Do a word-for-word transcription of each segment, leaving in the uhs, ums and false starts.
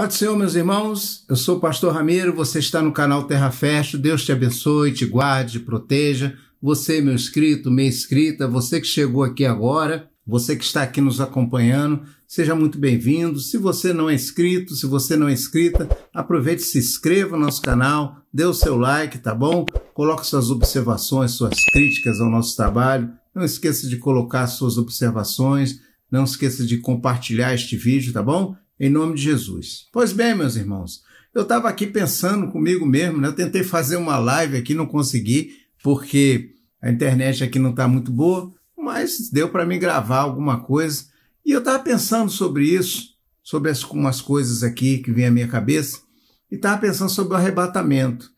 Paz do Senhor, meus irmãos, eu sou o Pastor Ramiro, você está no canal Terra Fértil. Deus te abençoe, te guarde, te proteja. Você, meu inscrito, minha inscrita, você que chegou aqui agora, você que está aqui nos acompanhando, seja muito bem-vindo. Se você não é inscrito, se você não é inscrita, aproveite e se inscreva no nosso canal, dê o seu like, tá bom? Coloque suas observações, suas críticas ao nosso trabalho. Não esqueça de colocar suas observações, não esqueça de compartilhar este vídeo, tá bom? Em nome de Jesus. Pois bem, meus irmãos, eu estava aqui pensando comigo mesmo, né? Eu tentei fazer uma live aqui, não consegui, porque a internet aqui não está muito boa, mas deu para mim gravar alguma coisa. E eu estava pensando sobre isso, sobre as, umas coisas aqui que vêm à minha cabeça, e estava pensando sobre o arrebatamento.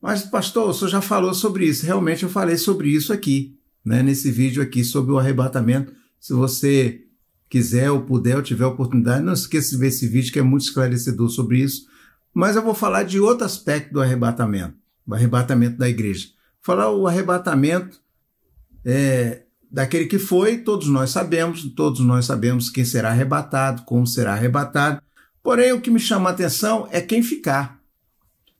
Mas, pastor, o senhor já falou sobre isso. Realmente eu falei sobre isso aqui, né? Nesse vídeo aqui sobre o arrebatamento. Se você quiser ou puder ou tiver oportunidade, não esqueça de ver esse vídeo que é muito esclarecedor sobre isso. Mas eu vou falar de outro aspecto do arrebatamento, do arrebatamento da igreja. Falar o arrebatamento é, daquele que foi, todos nós sabemos, todos nós sabemos quem será arrebatado, como será arrebatado. Porém, o que me chama a atenção é quem ficar,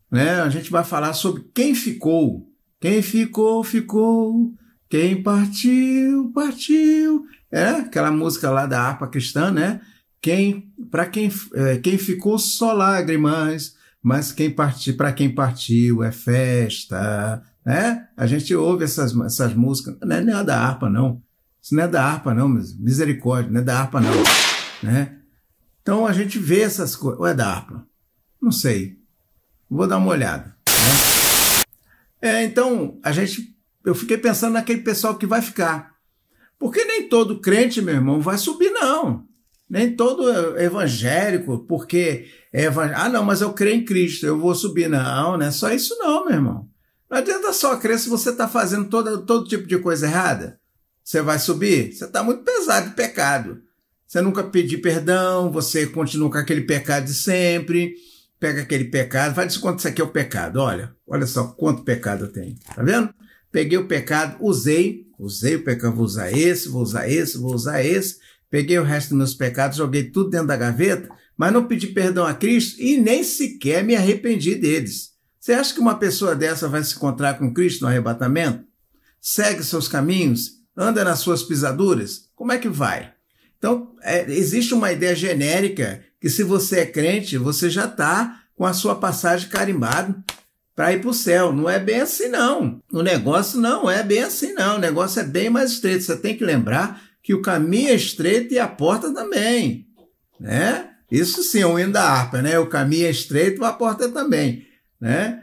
né? A gente vai falar sobre quem ficou. Quem ficou, ficou. Quem partiu, partiu. É, aquela música lá da harpa cristã, né? Quem, para quem, é, quem ficou só lágrimas, mas quem partiu, para quem partiu é festa, né? A gente ouve essas, essas músicas, não é, não é da harpa não, isso não é da harpa não, misericórdia, não é da harpa não, né? Então a gente vê essas coisas, ou é da harpa? Não sei, vou dar uma olhada, né? É, então a gente, eu fiquei pensando naquele pessoal que vai ficar. Porque nem todo crente, meu irmão, vai subir, não. Nem todo evangélico, porque... É evang... Ah, não, mas eu creio em Cristo, eu vou subir. Não, não é só isso não, meu irmão. Não adianta só crer se você está fazendo todo, todo tipo de coisa errada. Você vai subir? Você está muito pesado de pecado. Você nunca pediu perdão, você continua com aquele pecado de sempre, pega aquele pecado, vai dizer quanto isso aqui é o pecado. Olha, olha só quanto pecado eu tenho. Tá vendo? Peguei o pecado, usei... Usei o pecado, vou usar esse, vou usar esse, vou usar esse. Peguei o resto dos meus pecados, joguei tudo dentro da gaveta, mas não pedi perdão a Cristo e nem sequer me arrependi deles. Você acha que uma pessoa dessa vai se encontrar com Cristo no arrebatamento? Segue seus caminhos? Anda nas suas pisaduras? Como é que vai? Então, é, existe uma ideia genérica que se você é crente, você já está com a sua passagem carimbada para ir para o céu. Não é bem assim não, o negócio não é bem assim não, o negócio é bem mais estreito. Você tem que lembrar que o caminho é estreito e a porta também, né? Isso sim é um hino da harpa, né? O caminho é estreito e a porta também, né?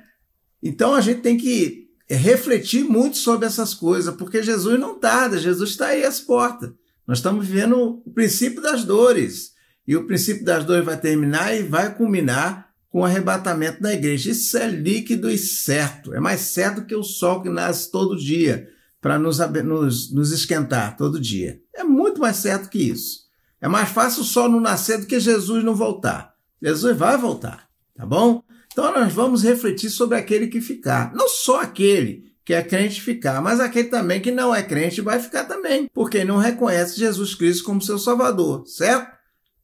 Então a gente tem que refletir muito sobre essas coisas, porque Jesus não tarda, Jesus está aí às portas. Nós estamos vivendo o princípio das dores, e o princípio das dores vai terminar e vai culminar com o arrebatamento da igreja. Isso é líquido e certo. É mais certo que o sol que nasce todo dia para nos, nos, nos esquentar todo dia. É muito mais certo que isso. É mais fácil o sol não nascer do que Jesus não voltar. Jesus vai voltar, tá bom? Então nós vamos refletir sobre aquele que ficar. Não só aquele que é crente ficar, mas aquele também que não é crente vai ficar também, porque não reconhece Jesus Cristo como seu Salvador, certo?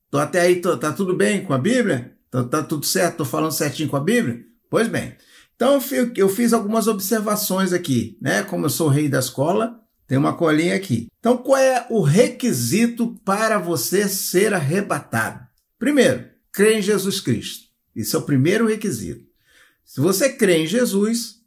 Tô até aí, tô, tá tudo bem com a Bíblia? Tá, tá tudo certo? Estou falando certinho com a Bíblia? Pois bem. Então, eu, eu fiz algumas observações aqui, né? Como eu sou o rei da escola, tem uma colinha aqui. Então, qual é o requisito para você ser arrebatado? Primeiro, crê em Jesus Cristo. Esse é o primeiro requisito. Se você crê em Jesus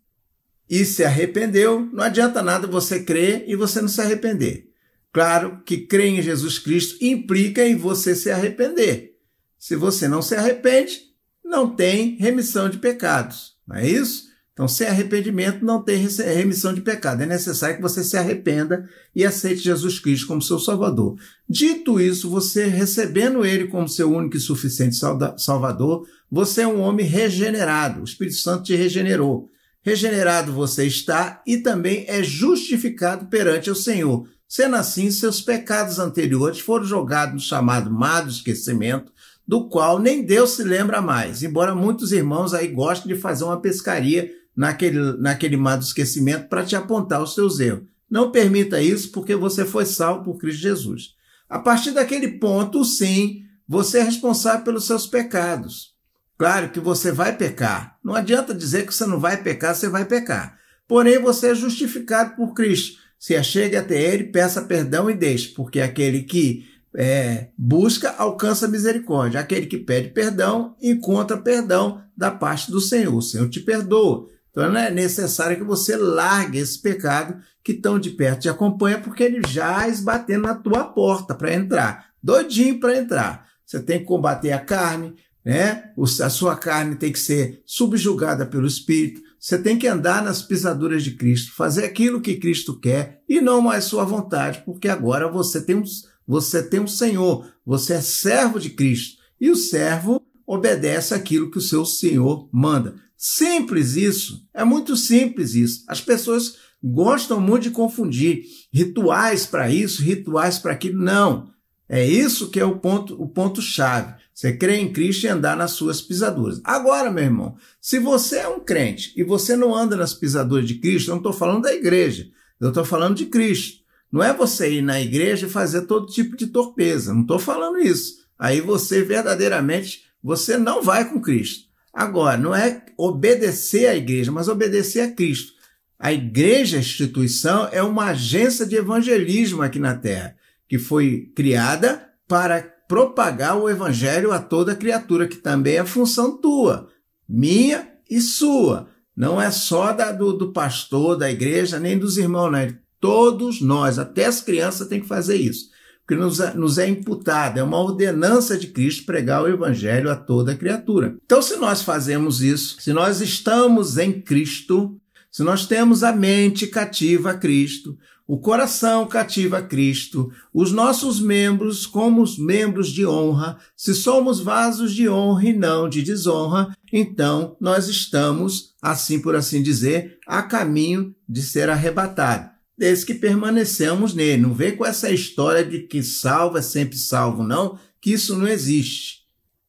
e se arrependeu, não adianta nada você crer e você não se arrepender. Claro que crer em Jesus Cristo implica em você se arrepender. Se você não se arrepende, não tem remissão de pecados, não é isso? Então, sem arrependimento, não tem remissão de pecado. É necessário que você se arrependa e aceite Jesus Cristo como seu Salvador. Dito isso, você recebendo Ele como seu único e suficiente Salvador, você é um homem regenerado. O Espírito Santo te regenerou. Regenerado você está e também é justificado perante o Senhor. Sendo assim, seus pecados anteriores foram jogados no chamado mar do esquecimento, do qual nem Deus se lembra mais, embora muitos irmãos aí gostem de fazer uma pescaria naquele, naquele mar do esquecimento para te apontar os seus erros. Não permita isso, porque você foi salvo por Cristo Jesus. A partir daquele ponto, sim, você é responsável pelos seus pecados. Claro que você vai pecar. Não adianta dizer que você não vai pecar, você vai pecar. Porém, você é justificado por Cristo. Se achegue até ele, peça perdão e deixe, porque aquele que é, busca, alcança misericórdia. Aquele que pede perdão, encontra perdão da parte do Senhor. O Senhor te perdoa. Então, não é necessário que você largue esse pecado que tão de perto te acompanha, porque ele já está batendo na tua porta para entrar. Doidinho para entrar. Você tem que combater a carne, né? A sua carne tem que ser subjugada pelo Espírito. Você tem que andar nas pisaduras de Cristo, fazer aquilo que Cristo quer e não mais sua vontade, porque agora você tem um, você tem um Senhor, você é servo de Cristo e o servo obedece aquilo que o seu Senhor manda. Simples isso, é muito simples isso. As pessoas gostam muito de confundir rituais para isso, rituais para aquilo. Não, é isso que é o ponto, o ponto-chave. Você crê em Cristo e andar nas suas pisaduras. Agora, meu irmão, se você é um crente e você não anda nas pisaduras de Cristo, eu não estou falando da igreja, eu estou falando de Cristo. Não é você ir na igreja e fazer todo tipo de torpeza, não estou falando isso. Aí você, verdadeiramente, você não vai com Cristo. Agora, não é obedecer à igreja, mas obedecer a Cristo. A igreja, a instituição, é uma agência de evangelismo aqui na Terra, que foi criada para propagar o evangelho a toda criatura, que também é função tua, minha e sua. Não é só da, do, do pastor, da igreja, nem dos irmãos, né? Todos nós, até as crianças têm que fazer isso, porque nos, nos é imputado, é uma ordenança de Cristo pregar o evangelho a toda criatura. Então, se nós fazemos isso, se nós estamos em Cristo, se nós temos a mente cativa a Cristo, o coração cativa a Cristo, os nossos membros como os membros de honra, se somos vasos de honra e não de desonra, então nós estamos, assim por assim dizer, a caminho de ser arrebatado, desde que permanecemos nele. Não vem com essa história de que salvo é sempre salvo, não, que isso não existe.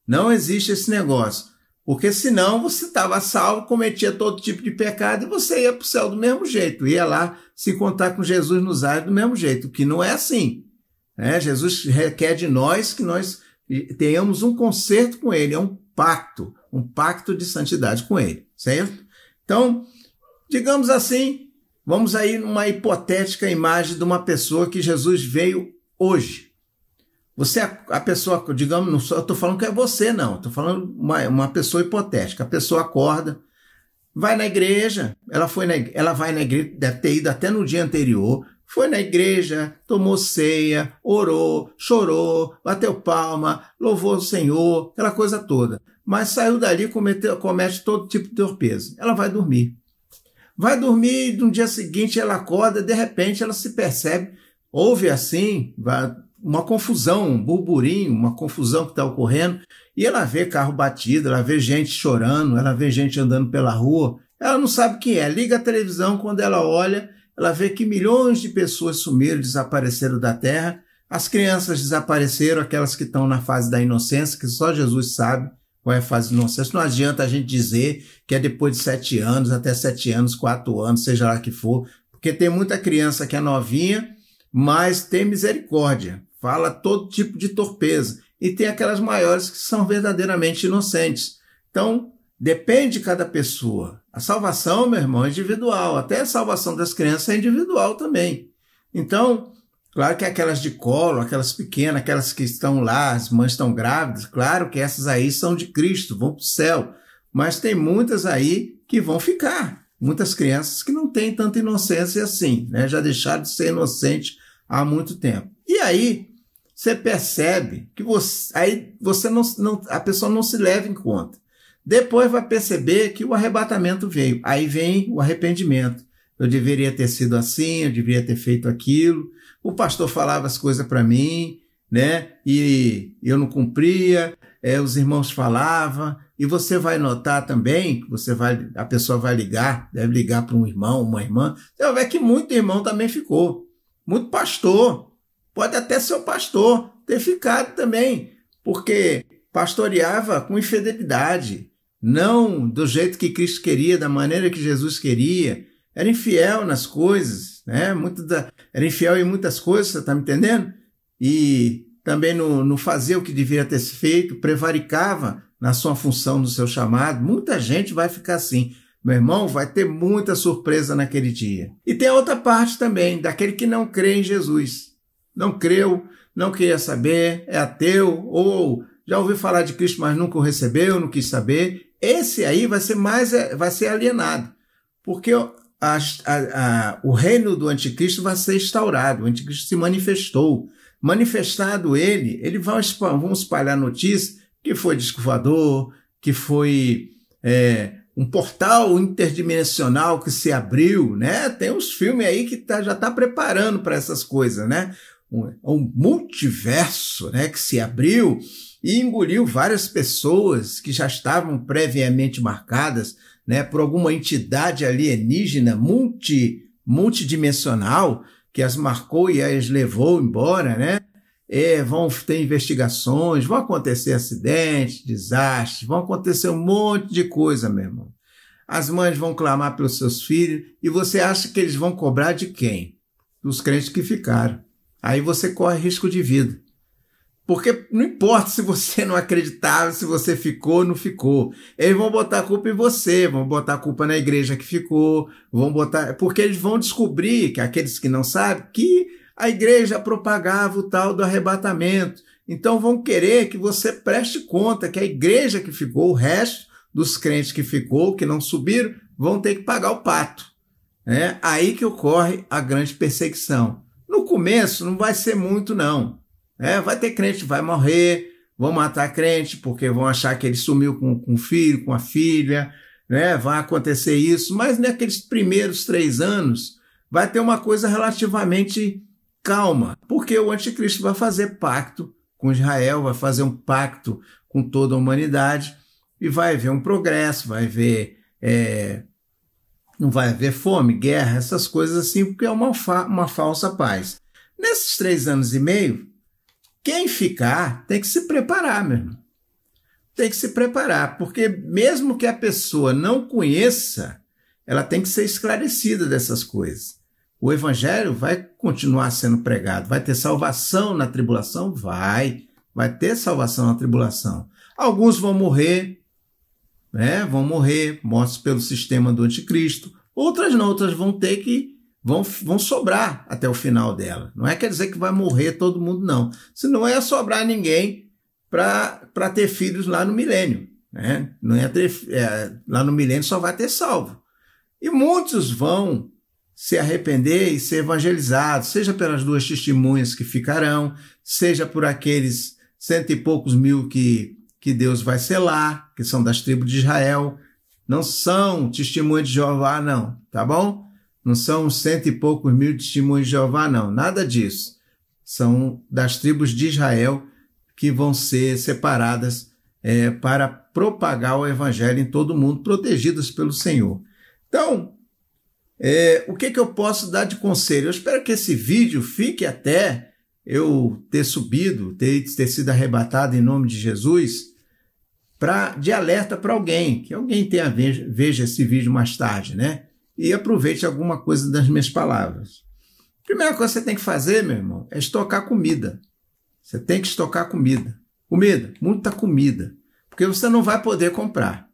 Não existe esse negócio. Porque senão você estava salvo, cometia todo tipo de pecado e você ia para o céu do mesmo jeito, ia lá se contar com Jesus nos ares do mesmo jeito, que não é assim. Né? Jesus requer de nós que nós tenhamos um concerto com ele, é um pacto, um pacto de santidade com ele, certo? Então, digamos assim, vamos aí numa hipotética imagem de uma pessoa que Jesus veio hoje. Você, a pessoa, digamos, não só, eu estou falando que é você, não. Estou falando uma, uma pessoa hipotética. A pessoa acorda, vai na igreja, ela, foi na, ela vai na igreja, deve ter ido até no dia anterior, foi na igreja, tomou ceia, orou, chorou, bateu palma, louvou o Senhor, aquela coisa toda. Mas saiu dali e comete, comete todo tipo de torpeza. Ela vai dormir. Vai dormir e no dia seguinte ela acorda, de repente ela se percebe, ouve assim, vai... uma confusão, um burburinho, uma confusão que está ocorrendo, e ela vê carro batido, ela vê gente chorando, ela vê gente andando pela rua, ela não sabe quem é, liga a televisão, quando ela olha, ela vê que milhões de pessoas sumiram, desapareceram da terra, as crianças desapareceram, aquelas que estão na fase da inocência, que só Jesus sabe qual é a fase da inocência, não adianta a gente dizer que é depois de sete anos, até sete anos, quatro anos, seja lá que for, porque tem muita criança que é novinha, mas tem misericórdia, fala todo tipo de torpeza, e tem aquelas maiores que são verdadeiramente inocentes. Então, depende de cada pessoa. A salvação, meu irmão, é individual, até a salvação das crianças é individual também. Então, claro que aquelas de colo, aquelas pequenas, aquelas que estão lá, as mães estão grávidas, claro que essas aí são de Cristo, vão para o céu, mas tem muitas aí que vão ficar, muitas crianças que não têm tanta inocência assim, né? Já deixaram de ser inocente há muito tempo. E aí, você percebe que você, aí você não, não, a pessoa não se leva em conta. Depois vai perceber que o arrebatamento veio. Aí vem o arrependimento. Eu deveria ter sido assim, eu deveria ter feito aquilo. O pastor falava as coisas para mim, né? E eu não cumpria. É, os irmãos falavam. E você vai notar também que você vai, a pessoa vai ligar, deve ligar para um irmão, uma irmã. Você vai ver que muito irmão também ficou. Muito pastor. Pode até seu pastor ter ficado também, porque pastoreava com infidelidade, não do jeito que Cristo queria, da maneira que Jesus queria. Era infiel nas coisas, né? Muito da... Era infiel em muitas coisas, você está me entendendo? E também no, no fazer o que devia ter se feito, prevaricava na sua função, no seu chamado. Muita gente vai ficar assim. Meu irmão, vai ter muita surpresa naquele dia. E tem a outra parte também, daquele que não crê em Jesus. Não creu, não queria saber, é ateu, ou já ouviu falar de Cristo, mas nunca o recebeu, não quis saber. Esse aí vai ser, mais, vai ser alienado, porque a, a, a, o reino do anticristo vai ser instaurado, o anticristo se manifestou. Manifestado ele, ele vai, vão espalhar notícias que foi disco voador, que foi é, um portal interdimensional que se abriu, né? Tem uns filmes aí que tá, já está preparando para essas coisas, né? Um, um multiverso, né, que se abriu e engoliu várias pessoas que já estavam previamente marcadas, né, por alguma entidade alienígena multi, multidimensional, que as marcou e as levou embora, né? É, vão ter investigações, vão acontecer acidentes, desastres, vão acontecer um monte de coisa, meu irmão. As mães vão clamar pelos seus filhos e você acha que eles vão cobrar de quem? Dos crentes que ficaram. Aí você corre risco de vida. Porque não importa se você não acreditava, se você ficou ou não ficou. Eles vão botar a culpa em você, vão botar a culpa na igreja que ficou, vão botar... Porque eles vão descobrir, que aqueles que não sabem, que a igreja propagava o tal do arrebatamento. Então vão querer que você preste conta que a igreja que ficou, o resto dos crentes que ficou, que não subiram, vão ter que pagar o pato. É aí que ocorre a grande perseguição. No começo não vai ser muito, não. É, vai ter crente que vai morrer, vão matar crente porque vão achar que ele sumiu com, com o filho, com a filha, né? Vai acontecer isso, mas naqueles primeiros três anos vai ter uma coisa relativamente calma, porque o anticristo vai fazer pacto com Israel, vai fazer um pacto com toda a humanidade e vai haver um progresso, vai haver, é, não vai haver fome, guerra, essas coisas assim, porque é uma, fa- uma falsa paz. Nesses três anos e meio, quem ficar tem que se preparar, meu irmão. Tem que se preparar, porque mesmo que a pessoa não conheça, ela tem que ser esclarecida dessas coisas. O evangelho vai continuar sendo pregado, vai ter salvação na tribulação? Vai. Vai ter salvação na tribulação. Alguns vão morrer, né? Vão morrer, mortos pelo sistema do anticristo. Outras não, outras vão ter que Vão, vão sobrar até o final dela. Não é quer dizer que vai morrer todo mundo, não. Se não ia sobrar ninguém para ter filhos lá no milênio, né? Não ia ter, é, lá no milênio só vai ter salvo. E muitos vão se arrepender e ser evangelizados, seja pelas duas testemunhas que ficarão, seja por aqueles cento e poucos mil que, que Deus vai selar, que são das tribos de Israel. Não são testemunhas de Jeová, não, tá bom? Não são cento e poucos mil testemunhos de Jeová, não. Nada disso. São das tribos de Israel que vão ser separadas é, para propagar o evangelho em todo o mundo, protegidas pelo Senhor. Então, é, o que, que eu posso dar de conselho? Eu espero que esse vídeo fique até eu ter subido, ter, ter sido arrebatado em nome de Jesus, pra, de alerta para alguém, que alguém tenha, veja, veja esse vídeo mais tarde, né? E aproveite alguma coisa das minhas palavras. A primeira coisa que você tem que fazer, meu irmão, é estocar comida. Você tem que estocar comida. Comida, muita comida. Porque você não vai poder comprar.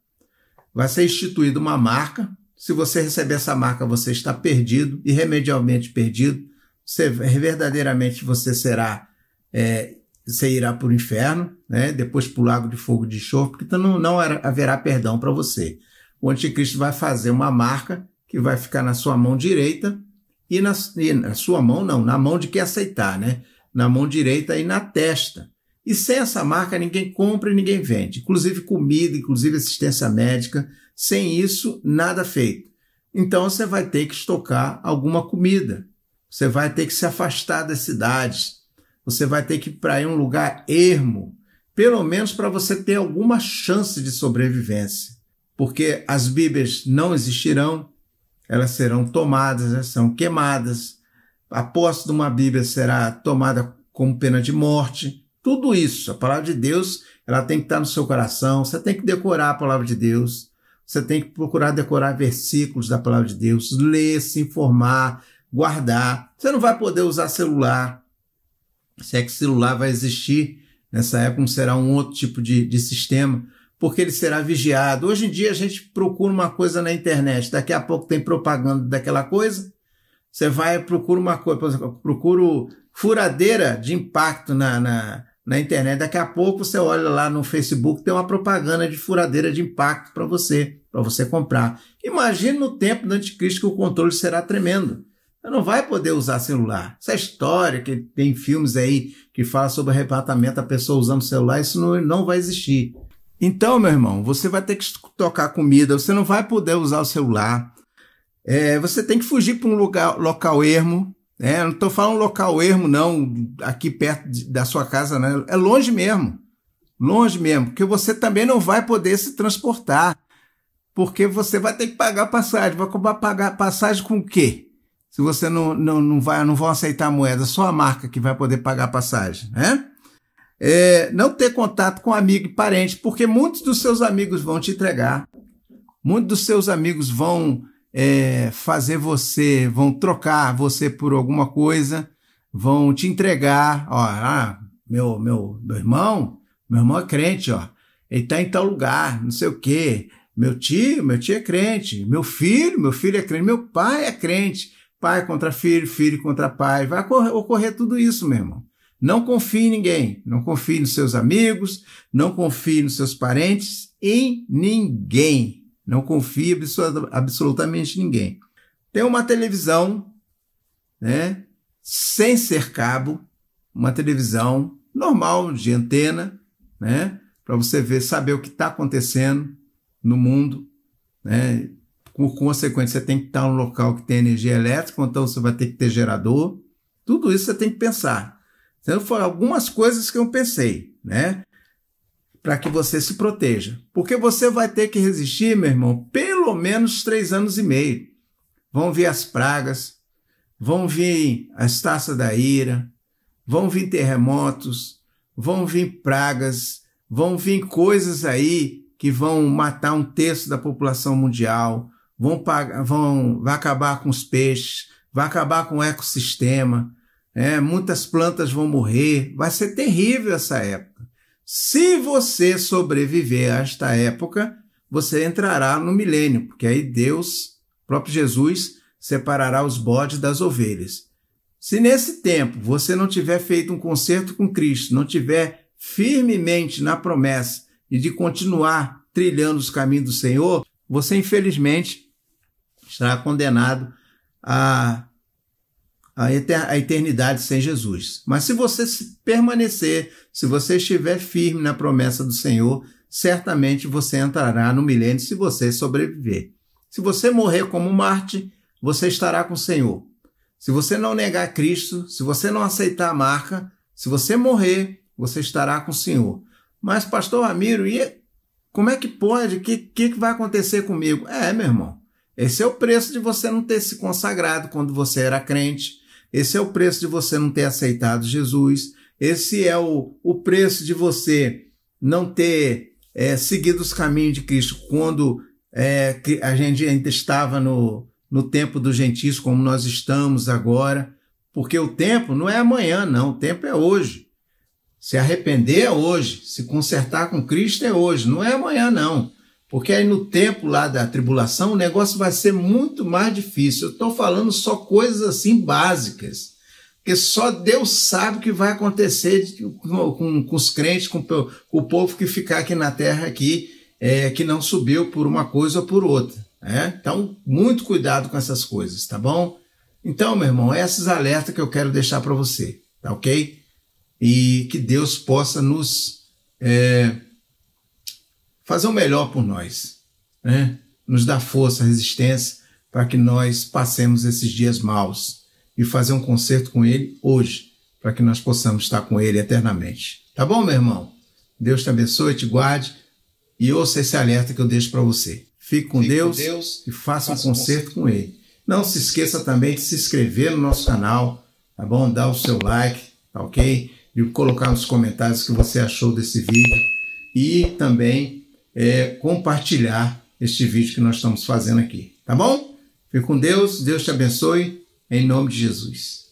Vai ser instituída uma marca. Se você receber essa marca, você está perdido, irremediavelmente perdido. Você, verdadeiramente você será, é, você irá para o inferno, né? Depois para o lago de fogo de enxofre, porque então não, não haverá perdão para você. O anticristo vai fazer uma marca que vai ficar na sua mão direita e na, e na sua mão não, na mão de quem aceitar, né? Na mão direita e na testa. E sem essa marca ninguém compra e ninguém vende, inclusive comida, inclusive assistência médica, sem isso nada feito. Então você vai ter que estocar alguma comida, você vai ter que se afastar das cidades, você vai ter que ir para um lugar ermo, pelo menos para você ter alguma chance de sobrevivência, porque as Bíblias não existirão, elas serão tomadas, elas serão queimadas, a posse de uma Bíblia será tomada como pena de morte, tudo isso, a palavra de Deus, ela tem que estar no seu coração, você tem que decorar a palavra de Deus, você tem que procurar decorar versículos da palavra de Deus, ler, se informar, guardar, você não vai poder usar celular, Se é que celular vai existir, nessa época não será um outro tipo de, de sistema, porque ele será vigiado. Hoje em dia a gente procura uma coisa na internet, daqui a pouco tem propaganda daquela coisa, você vai e procura uma coisa, por exemplo, procuro furadeira de impacto na, na, na internet, daqui a pouco você olha lá no Facebook, tem uma propaganda de furadeira de impacto para você, para você comprar. Imagina no tempo do Anticristo que o controle será tremendo. Você não vai poder usar celular. Essa história que tem filmes aí que fala sobre arrebatamento da pessoa usando celular, isso não, não vai existir. Então, meu irmão, você vai ter que tocar comida, você não vai poder usar o celular. É, você tem que fugir para um lugar, local ermo. Né? Não estou falando local ermo, não, aqui perto de, da sua casa, né? É longe mesmo. Longe mesmo, porque você também não vai poder se transportar. Porque você vai ter que pagar passagem. Vai pagar passagem com o quê? Se você não, não, não, vai, não vão aceitar a moeda, só a marca que vai poder pagar a passagem, né? É, não ter contato com amigo e parente, porque muitos dos seus amigos vão te entregar, muitos dos seus amigos vão é, fazer você, vão trocar você por alguma coisa, vão te entregar, ó, ah, meu, meu, meu irmão, meu irmão é crente, ó, ele tá em tal lugar, não sei o quê, meu tio, meu tio é crente, meu filho, meu filho é crente, meu pai é crente, pai contra filho, filho contra pai, vai ocorrer, ocorrer tudo isso, meu irmão. Não confie em ninguém, não confie nos seus amigos, não confie nos seus parentes, em ninguém. Não confie absoluta, absolutamente ninguém. Tem uma televisão, né, sem ser cabo, uma televisão normal, de antena, né, para você ver, saber o que está acontecendo no mundo, né. Por consequência, você tem que estar em um local que tem energia elétrica, então você vai ter que ter gerador. Tudo isso você tem que pensar. Então, foram algumas coisas que eu pensei, né? Para que você se proteja. Porque você vai ter que resistir, meu irmão, pelo menos três anos e meio. Vão vir as pragas, vão vir as taças da ira, vão vir terremotos, vão vir pragas, vão vir coisas aí que vão matar um terço da população mundial, Vão pagar, vão, vai acabar com os peixes, vai acabar com o ecossistema, né? Muitas plantas vão morrer, vai ser terrível essa época. Se você sobreviver a esta época, você entrará no milênio, porque aí Deus, próprio Jesus, separará os bodes das ovelhas. Se nesse tempo você não tiver feito um concerto com Cristo, não tiver firmemente na promessa e de continuar trilhando os caminhos do Senhor, você infelizmente estará condenado à eternidade sem Jesus. Mas se você permanecer, se você estiver firme na promessa do Senhor, certamente você entrará no milênio se você sobreviver. Se você morrer como Marte, você estará com o Senhor. Se você não negar Cristo, se você não aceitar a marca, se você morrer, você estará com o Senhor. Mas, pastor Ramiro, e como é que pode? O que, que vai acontecer comigo? É, meu irmão. Esse é o preço de você não ter se consagrado quando você era crente. Esse é o preço de você não ter aceitado Jesus. Esse é o, o preço de você não ter é, seguido os caminhos de Cristo quando é, a gente ainda estava no, no tempo dos gentios, como nós estamos agora. Porque o tempo não é amanhã, não. O tempo é hoje. Se arrepender é hoje. Se consertar com Cristo é hoje. Não é amanhã, não. Porque aí no tempo lá da tribulação o negócio vai ser muito mais difícil. Eu estou falando só coisas assim básicas. Porque só Deus sabe o que vai acontecer com, com, com os crentes, com, com o povo que ficar aqui na terra, aqui, é, que não subiu por uma coisa ou por outra. Né? Então, muito cuidado com essas coisas, tá bom? Então, meu irmão, esses alertas que eu quero deixar para você, tá ok? E que Deus possa nos... É, fazer o melhor por nós, né? Nos dar força, resistência, para que nós passemos esses dias maus e fazer um concerto com Ele hoje, para que nós possamos estar com Ele eternamente. Tá bom, meu irmão? Deus te abençoe, te guarde e ouça esse alerta que eu deixo para você. Fique com, Fique Deus, com Deus e faça, faça um concerto, concerto com Ele. Não se esqueça também de se inscrever no nosso canal, tá bom? Dá o seu like, tá ok? E colocar nos comentários o que você achou desse vídeo e também... É, compartilhar este vídeo que nós estamos fazendo aqui, tá bom? Fique com Deus, Deus te abençoe, em nome de Jesus.